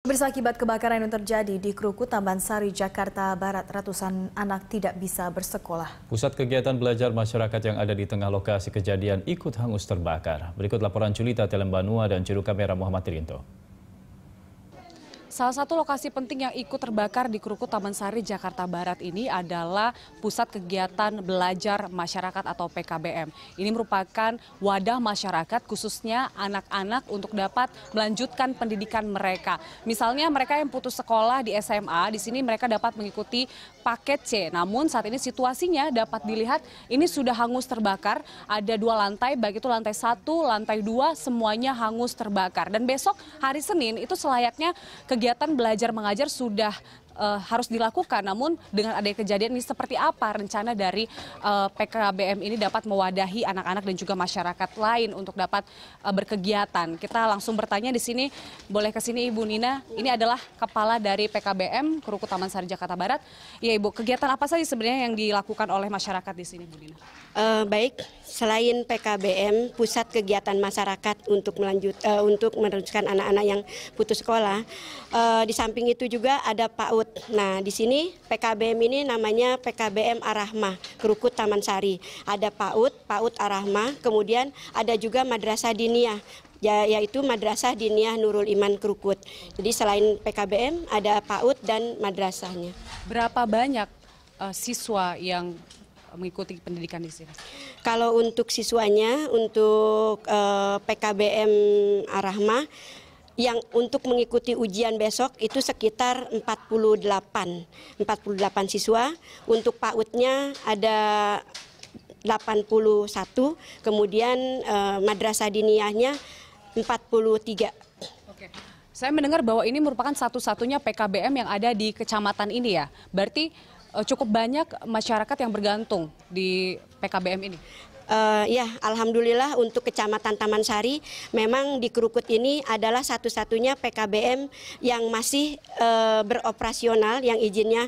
Pemirsa, akibat kebakaran yang terjadi di Krukut, Tamansari, Jakarta Barat, ratusan anak tidak bisa bersekolah. Pusat Kegiatan Belajar masyarakat yang ada di tengah lokasi kejadian ikut hangus terbakar. Berikut laporan Julita Telembanua dan juru kamera Muhammad Rinto. Salah satu lokasi penting yang ikut terbakar di Krukut, Tamansari, Jakarta Barat ini adalah Pusat Kegiatan Belajar Masyarakat atau PKBM. Ini merupakan wadah masyarakat, khususnya anak-anak, untuk dapat melanjutkan pendidikan mereka. Misalnya mereka yang putus sekolah di SMA, di sini mereka dapat mengikuti paket C. Namun saat ini situasinya dapat dilihat ini sudah hangus terbakar. Ada dua lantai, baik itu lantai 1, lantai 2, semuanya hangus terbakar. Dan besok hari Senin itu selayaknya kegiatan belajar mengajar sudah harus dilakukan, namun dengan adanya kejadian ini seperti apa rencana dari PKBM ini dapat mewadahi anak-anak dan juga masyarakat lain untuk dapat berkegiatan. Kita langsung bertanya di sini, boleh ke sini Ibu Nina, ini adalah kepala dari PKBM Krukut Tamansari Jakarta Barat. Ya Ibu, kegiatan apa saja sebenarnya yang dilakukan oleh masyarakat di sini, Bu Nina? Baik, selain PKBM, Pusat Kegiatan Masyarakat untuk meneruskan anak-anak yang putus sekolah, di samping itu juga ada PAUD. Nah, di sini PKBM ini namanya PKBM Ar-Rahma Krukut Tamansari. Ada PAUD Ar-Rahma, kemudian ada juga Madrasah Diniyah, yaitu Madrasah Diniyah Nurul Iman Krukut. Jadi selain PKBM ada PAUD dan madrasahnya. Berapa banyak siswa yang mengikuti pendidikan di sini? Kalau untuk siswanya, untuk PKBM Ar-Rahma yang untuk mengikuti ujian besok itu sekitar 48 siswa. Untuk PAUD-nya ada 81, kemudian Madrasah Diniyahnya 43. Oke. Saya mendengar bahwa ini merupakan satu-satunya PKBM yang ada di kecamatan ini ya. Berarti cukup banyak masyarakat yang bergantung di PKBM ini. Ya, alhamdulillah untuk Kecamatan Tamansari memang di Krukut ini adalah satu-satunya PKBM yang masih beroperasional, yang izinnya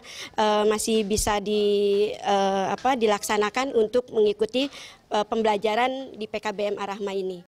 masih bisa dilaksanakan untuk mengikuti pembelajaran di PKBM Ar-Rahma ini.